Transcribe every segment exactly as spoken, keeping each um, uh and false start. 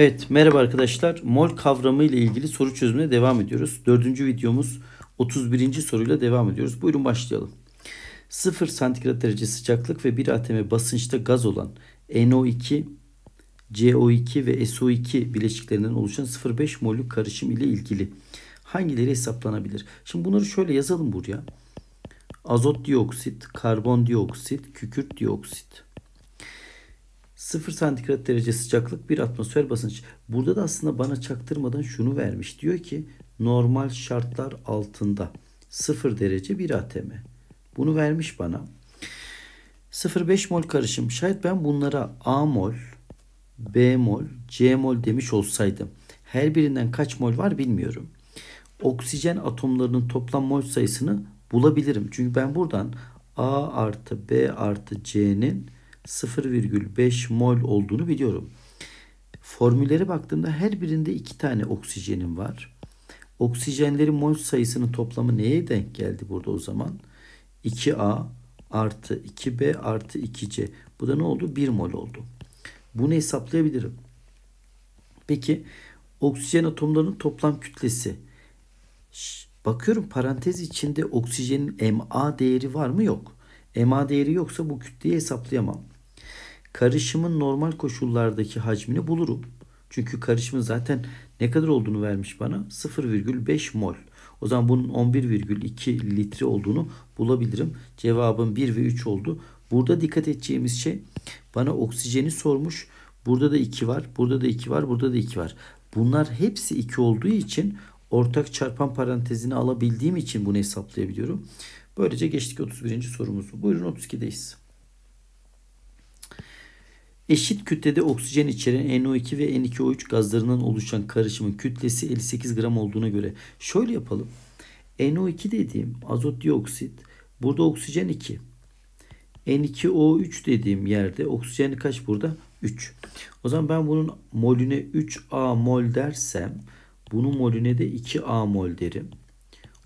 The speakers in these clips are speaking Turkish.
Evet, merhaba arkadaşlar. MOL kavramı ile ilgili soru çözümüne devam ediyoruz. Dördüncü videomuz otuz birinci soruyla devam ediyoruz. Buyurun başlayalım. sıfır santigrat derece sıcaklık ve bir atome basınçta gaz olan N O iki, C O iki ve S O iki bileşiklerinden oluşan sıfır virgül beş mollük karışım ile ilgili hangileri hesaplanabilir? Şimdi bunları şöyle yazalım buraya. Azot dioksit, karbon dioksit, kükürt dioksit. sıfır santigrat derece sıcaklık, bir atmosfer basınç. Burada da aslında bana çaktırmadan şunu vermiş. Diyor ki normal şartlar altında sıfır derece bir atm. Bunu vermiş bana. sıfır virgül beş mol karışım. Şayet ben bunlara A mol, B mol, C mol demiş olsaydım. Her birinden kaç mol var bilmiyorum. Oksijen atomlarının toplam mol sayısını bulabilirim. Çünkü ben buradan A artı B artı C'nin sıfır virgül beş mol olduğunu biliyorum. Formüllere baktığımda her birinde iki tane oksijenim var. Oksijenlerin mol sayısının toplamı neye denk geldi burada o zaman? iki A artı iki B artı iki C. Bu da ne oldu? bir mol oldu. Bunu hesaplayabilirim. Peki oksijen atomlarının toplam kütlesi. Bakıyorum parantez içinde oksijenin M A değeri var mı? Yok. M A değeri yoksa bu kütleyi hesaplayamam. Karışımın normal koşullardaki hacmini bulurum. Çünkü karışımın zaten ne kadar olduğunu vermiş bana? sıfır virgül beş mol. O zaman bunun on bir virgül iki litre olduğunu bulabilirim. Cevabım bir ve üç oldu. Burada dikkat edeceğimiz şey, bana oksijeni sormuş. Burada da iki var, burada da iki var, burada da iki var. Bunlar hepsi iki olduğu için ortak çarpan parantezini alabildiğim için bunu hesaplayabiliyorum. Böylece geçtik otuz birinci sorumuzu. Buyurun otuz iki'deyiz. Eşit kütlede oksijen içeren N O iki ve N iki O üç gazlarından oluşan karışımın kütlesi elli sekiz gram olduğuna göre. Şöyle yapalım. N O iki dediğim azot dioksit. Burada oksijen iki. N iki O üç dediğim yerde oksijen kaç burada? üç. O zaman ben bunun molüne üç A mol dersem bunun molüne de iki A mol derim.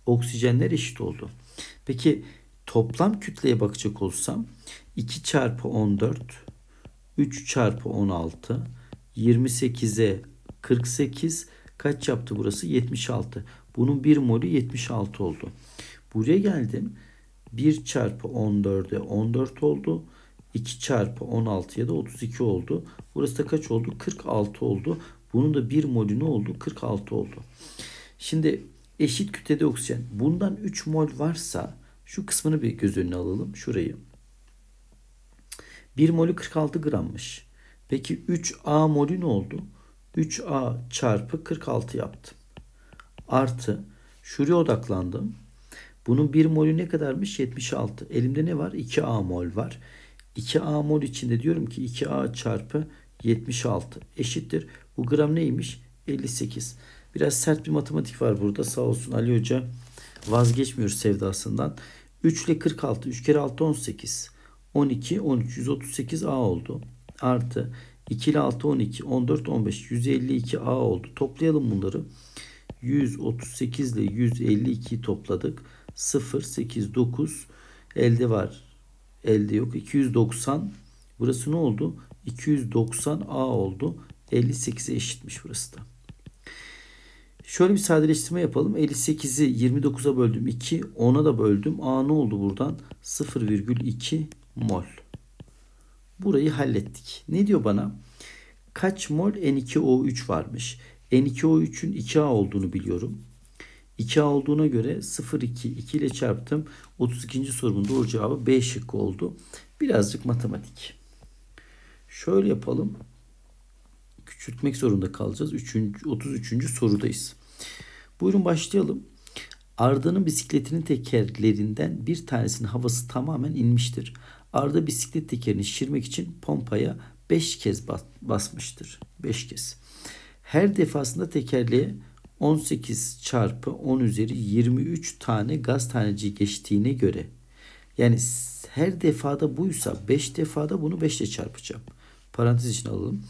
Oksijenler eşit oldu. Peki toplam kütleye bakacak olsam iki çarpı on dört, üç çarpı on altı, yirmi sekize kırk sekiz, kaç yaptı burası? yetmiş altı. Bunun bir molü yetmiş altı oldu. Buraya geldim. bir çarpı on dört'e on dört oldu. iki çarpı on altı'ya da otuz iki oldu. Burası da kaç oldu? kırk altı oldu. Bunun da bir molü ne oldu? kırk altı oldu. Şimdi eşit kütlede oksijen. Bundan üç mol varsa şu kısmını bir göz önüne alalım. Şurayı. bir molü kırk altı grammış. Peki üç A molü ne oldu? üç A çarpı kırk altı yaptım. Artı. Şuraya odaklandım. Bunun bir molü ne kadarmış? yetmiş altı. Elimde ne var? iki A mol var. iki A mol içinde diyorum ki iki A çarpı yetmiş altı eşittir. Bu gram neymiş? elli sekiz. Biraz sert bir matematik var burada. Sağ olsun Ali Hoca vazgeçmiyor sevdasından. üç ile kırk altı. üç kere altı on sekiz. on iki, on üç. yüz otuz sekiz A oldu. Artı iki ile altı on iki. on dört, on beş. yüz elli iki A oldu. Toplayalım bunları. yüz otuz sekiz ile yüz elli iki'yi topladık. sıfır, sekiz, dokuz. Elde var. Elde yok. iki yüz doksan. Burası ne oldu? iki yüz doksan A oldu. elli sekize eşitmiş burası da. Şöyle bir sadeleştirme yapalım. elli sekizi yirmi dokuza böldüm. iki, ona da böldüm. A ne oldu buradan? sıfır virgül iki mol. Burayı hallettik. Ne diyor bana? Kaç mol N iki O üç varmış? N iki O üçün iki A olduğunu biliyorum. iki A olduğuna göre sıfır virgül iki, iki ile çarptım. otuz ikinci sorumun doğru cevabı B şıkkı oldu. Birazcık matematik. Şöyle yapalım. Küçültmek zorunda kalacağız. Üçüncü, otuz üçüncü sorudayız. Buyurun başlayalım. Arda'nın bisikletinin tekerlerinden bir tanesinin havası tamamen inmiştir. Arda bisiklet tekerini şişirmek için pompaya beş kez bas basmıştır. beş kez. Her defasında tekerleğe on sekiz çarpı on üzeri yirmi üç tane gaz taneci geçtiğine göre, yani her defada buysa beş defada bunu beş ile çarpacağım. Parantez içine alalım.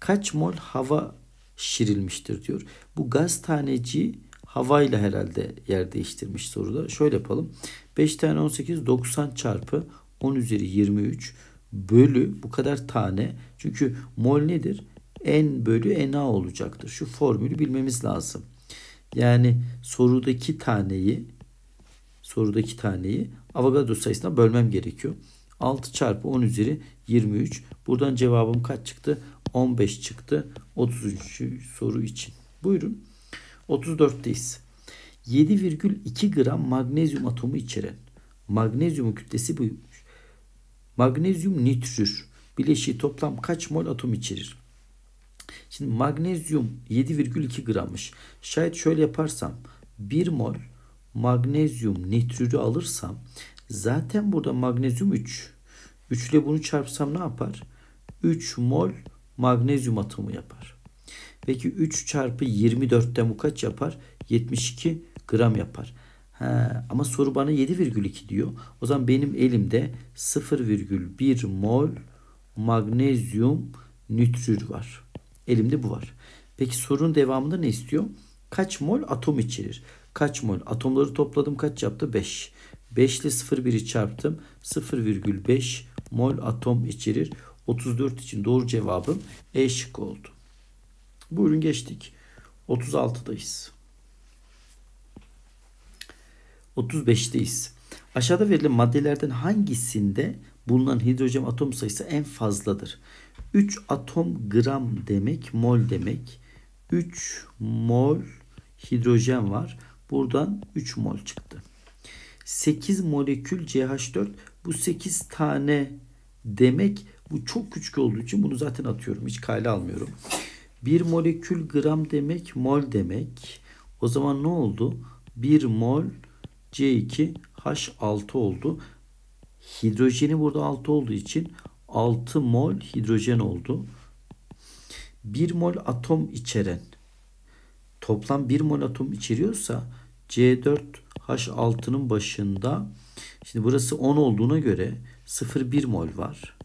Kaç mol hava şişirilmiştir diyor. Bu gaz taneci havayla herhalde yer değiştirmiş soruda. Şöyle yapalım. beş tane on sekiz, doksan çarpı on üzeri yirmi üç bölü bu kadar tane. Çünkü mol nedir? N bölü N A olacaktır. Şu formülü bilmemiz lazım. Yani sorudaki taneyi sorudaki taneyi Avogadro sayısına bölmem gerekiyor. altı çarpı on üzeri yirmi üç. Buradan cevabım kaç çıktı? on beş çıktı. otuz üçüncü soru için. Buyurun. otuz dörtteyiz. yedi virgül iki gram magnezyum atomu içeren magnezyumun kütlesi buymuş. Magnezyum nitrür bileşiği toplam kaç mol atom içerir? Şimdi magnezyum yedi virgül iki grammış. Şayet şöyle yaparsam bir mol magnezyum nitrürü alırsam zaten burada magnezyum üç. üç ile bunu çarpsam ne yapar? üç mol magnezyum atomu yapar. Peki üç çarpı yirmi dörtten bu kaç yapar? yetmiş iki gram yapar. Ha, ama soru bana yedi virgül iki diyor. O zaman benim elimde sıfır virgül bir mol magnezyum nitrür var. Elimde bu var. Peki sorunun devamında ne istiyor? Kaç mol atom içerir? Kaç mol? Atomları topladım kaç yaptı? beş. beş ile sıfır virgül biri çarptım. sıfır virgül beş mol atom içerir. otuz dört için doğru cevabım E şıkkı oldu. Buyurun geçtik. otuz altıdayız. otuz beşteyiz. Aşağıda verilen maddelerden hangisinde bulunan hidrojen atom sayısı en fazladır? üç atom gram demek mol demek. üç mol hidrojen var. Buradan üç mol çıktı. sekiz molekül C H dört. Bu sekiz tane demek. Bu çok küçük olduğu için bunu zaten atıyorum. Hiç kale almıyorum. bir molekül gram demek mol demek. O zaman ne oldu? bir mol C iki H altı oldu. Hidrojeni burada altı olduğu için altı mol hidrojen oldu. bir mol atom içeren toplam bir mol atom içeriyorsa C dört H altının başında şimdi burası on olduğuna göre sıfır virgül bir mol var.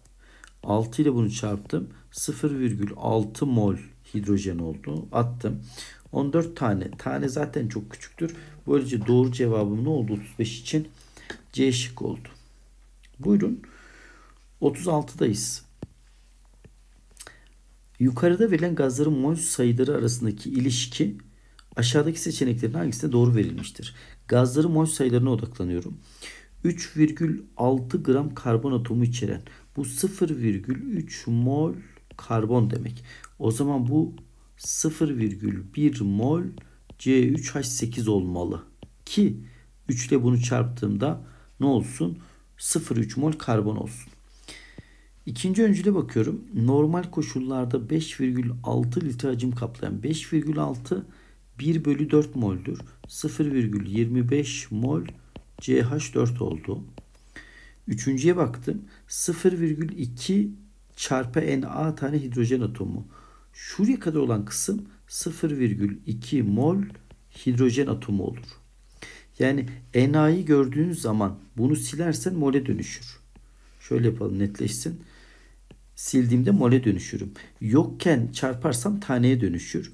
altı ile bunu çarptım. sıfır virgül altı mol hidrojen oldu. Attım. on dört tane. Tane zaten çok küçüktür. Böylece doğru cevabım ne oldu? otuz beş için C şıkkı oldu. Buyurun. otuz altıdayız. Yukarıda verilen gazların mol sayıları arasındaki ilişki aşağıdaki seçeneklerin hangisine doğru verilmiştir? Gazların mol sayılarına odaklanıyorum. üç virgül altı gram karbon atomu içeren bu sıfır virgül üç mol karbon demek. O zaman bu sıfır virgül bir mol C üç H sekiz olmalı. Ki üç ile bunu çarptığımda ne olsun? sıfır virgül üç mol karbon olsun. İkinci öncüle bakıyorum. Normal koşullarda beş virgül altı litre hacim kaplayan beş virgül altı bir bölü dört moldür. sıfır virgül yirmi beş mol C H dört oldu. Üçüncüye baktım. sıfır virgül iki çarpı N A tane hidrojen atomu. Şuraya kadar olan kısım sıfır virgül iki mol hidrojen atomu olur. Yani N A'yı gördüğünüz zaman bunu silersen mole dönüşür. Şöyle yapalım netleşsin. Sildiğimde mole dönüşürüm. Yokken çarparsam taneye dönüşür.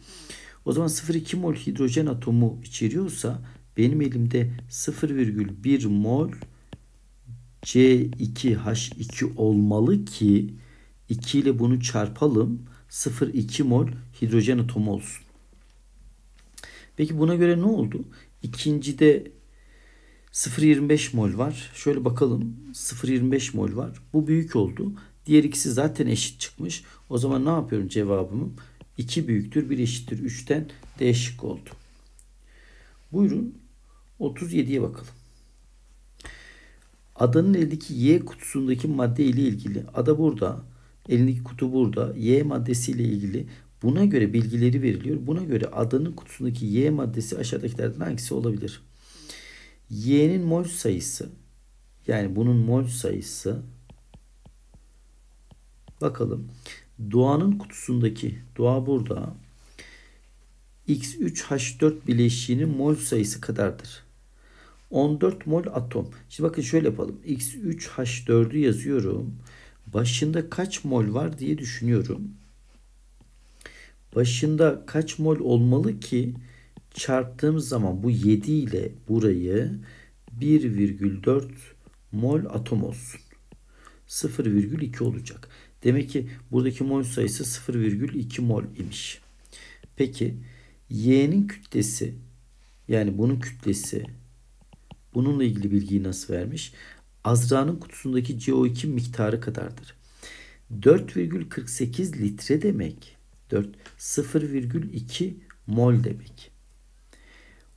O zaman sıfır virgül iki mol hidrojen atomu içeriyorsa benim elimde sıfır virgül bir mol C iki H iki olmalı ki iki ile bunu çarpalım. sıfır virgül iki mol hidrojen atomu olsun. Peki buna göre ne oldu? İkincide sıfır virgül yirmi beş mol var. Şöyle bakalım. sıfır virgül yirmi beş mol var. Bu büyük oldu. Diğer ikisi zaten eşit çıkmış. O zaman ne yapıyorum cevabımı? iki büyüktür, bir eşittir. üçten D şıkkı oldu. Buyurun otuz yediye bakalım. Adanın elindeki Y kutusundaki madde ile ilgili. Ada burada. Elindeki kutu burada. Y maddesi ile ilgili. Buna göre bilgileri veriliyor. Buna göre adanın kutusundaki Y maddesi aşağıdakilerden hangisi olabilir? Y'nin mol sayısı yani bunun mol sayısı bakalım. Doğanın kutusundaki doğa burada X üç H dört bileşiğinin mol sayısı kadardır. on dört mol atom. Şimdi bakın şöyle yapalım. X üç H dördü yazıyorum. Başında kaç mol var diye düşünüyorum. Başında kaç mol olmalı ki çarptığımız zaman bu yedi ile burayı bir virgül dört mol atom olsun. sıfır virgül iki olacak. Demek ki buradaki mol sayısı sıfır virgül iki mol imiş. Peki Y'nin kütlesi, yani bunun kütlesi, bununla ilgili bilgiyi nasıl vermiş? Azra'nın kutusundaki C O iki miktarı kadardır. dört virgül kırk sekiz litre demek. sıfır virgül iki mol demek.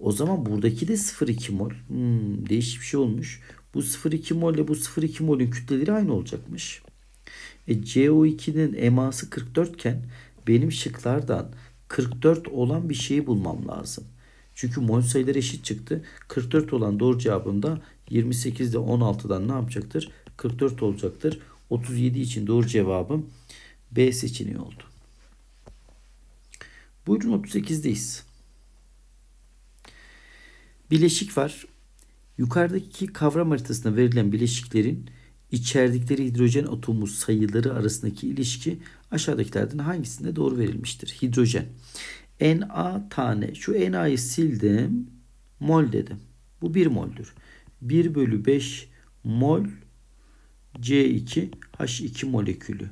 O zaman buradaki de sıfır virgül iki mol. Hmm, değişik bir şey olmuş. Bu sıfır virgül iki mol ile bu sıfır virgül iki molün kütleleri aynı olacakmış. E, C O iki'nin eması kırk dört iken benim şıklardan kırk dört olan bir şeyi bulmam lazım. Çünkü mol sayıları eşit çıktı. kırk dört olan doğru cevabında yirmi sekiz'de on altı'dan ne yapacaktır? kırk dört olacaktır. otuz yedi için doğru cevabım B seçeneği oldu. Buyurun otuz sekiz'deyiz. Bileşik var. Yukarıdaki kavram haritasında verilen bileşiklerin içerdikleri hidrojen atomu sayıları arasındaki ilişki aşağıdakilerden hangisinde doğru verilmiştir? Hidrojen. Na tane. Şu Na'yı sildim. Mol dedim. Bu bir moldür. bir bölü beş mol C iki H iki molekülü.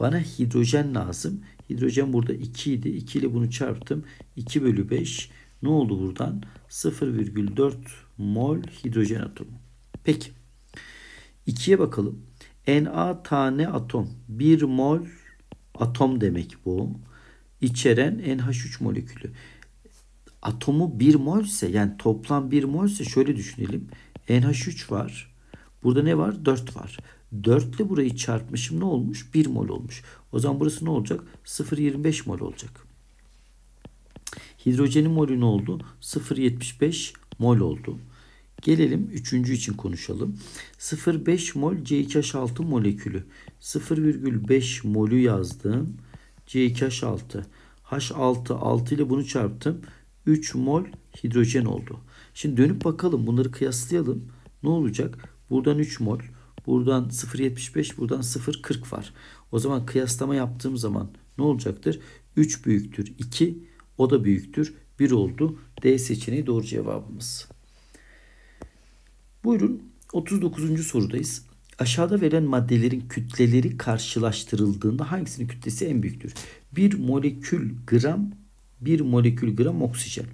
Bana hidrojen lazım. Hidrojen burada iki idi. iki ile bunu çarptım. iki bölü beş. Ne oldu buradan? sıfır virgül dört mol hidrojen atomu. Peki. iki'ye bakalım. Na tane atom. bir mol atom demek bu. İçeren N H üç molekülü. Atomu bir mol ise, yani toplam bir mol ise şöyle düşünelim. N H üç var. Burada ne var? dört var. dört ile burayı çarpmışım, ne olmuş? bir mol olmuş. O zaman burası ne olacak? sıfır virgül yirmi beş mol olacak. Hidrojenin molü ne oldu? sıfır virgül yetmiş beş mol oldu. Gelelim üçüncü için konuşalım. sıfır virgül beş mol C iki H altı molekülü. sıfır virgül beş molü yazdım. C iki H altı. H altı, altı ile bunu çarptım. üç mol hidrojen oldu. Şimdi dönüp bakalım. Bunları kıyaslayalım. Ne olacak? Buradan üç mol. Buradan sıfır virgül yetmiş beş. Buradan sıfır virgül kırk var. O zaman kıyaslama yaptığım zaman ne olacaktır? üç büyüktür iki. O da büyüktür bir oldu. D seçeneği doğru cevabımız. Buyurun otuz dokuzuncu sorudayız. Aşağıda verilen maddelerin kütleleri karşılaştırıldığında hangisinin kütlesi en büyüktür? bir molekül gram, bir molekül gram oksijen.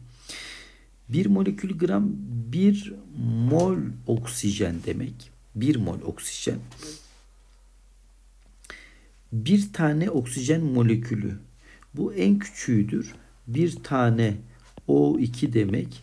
bir molekül gram bir mol oksijen demek. bir mol oksijen. bir tane oksijen molekülü. Bu en küçüğüdür. bir tane O iki demek.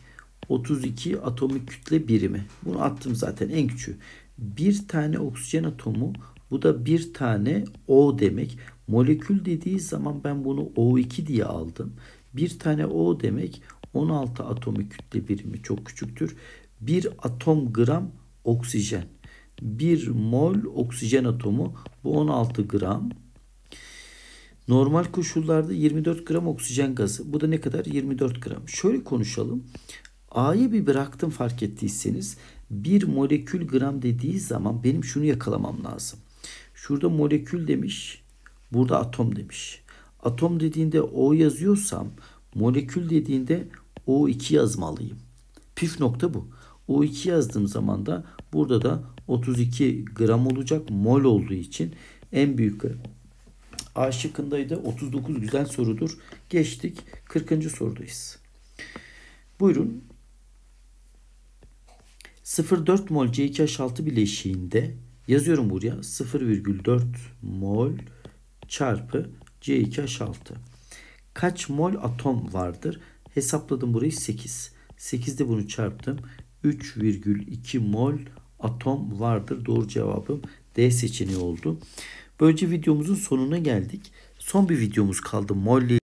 otuz iki atomik kütle birimi. Bunu attım zaten, en küçüğü. bir tane oksijen atomu, bu da bir tane O demek. Molekül dediği zaman ben bunu O iki diye aldım. bir tane O demek on altı atomik kütle birimi, çok küçüktür. bir atom gram oksijen. bir mol oksijen atomu, bu on altı gram. Normal koşullarda yirmi dört gram oksijen gazı. Bu da ne kadar? yirmi dört gram. Şöyle konuşalım. A'yı bir bıraktım, fark ettiyseniz. bir molekül gram dediği zaman benim şunu yakalamam lazım. Şurada molekül demiş. Burada atom demiş. Atom dediğinde O yazıyorsam, molekül dediğinde O iki yazmalıyım. Püf nokta bu. O iki yazdığım zaman da burada da otuz iki gram olacak, mol olduğu için en büyük gram. A şıkkındaydı. otuz dokuz güzel sorudur. Geçtik. kırkıncı sorudayız. Buyurun. sıfır virgül dört mol C iki H altı bileşiğinde yazıyorum buraya. sıfır virgül dört mol çarpı C iki H altı. Kaç mol atom vardır? Hesapladım burayı, sekiz. sekiz'de bunu çarptım. üç virgül iki mol atom vardır. Doğru cevabım D seçeneği oldu. Böylece videomuzun sonuna geldik. Son bir videomuz kaldı. Mol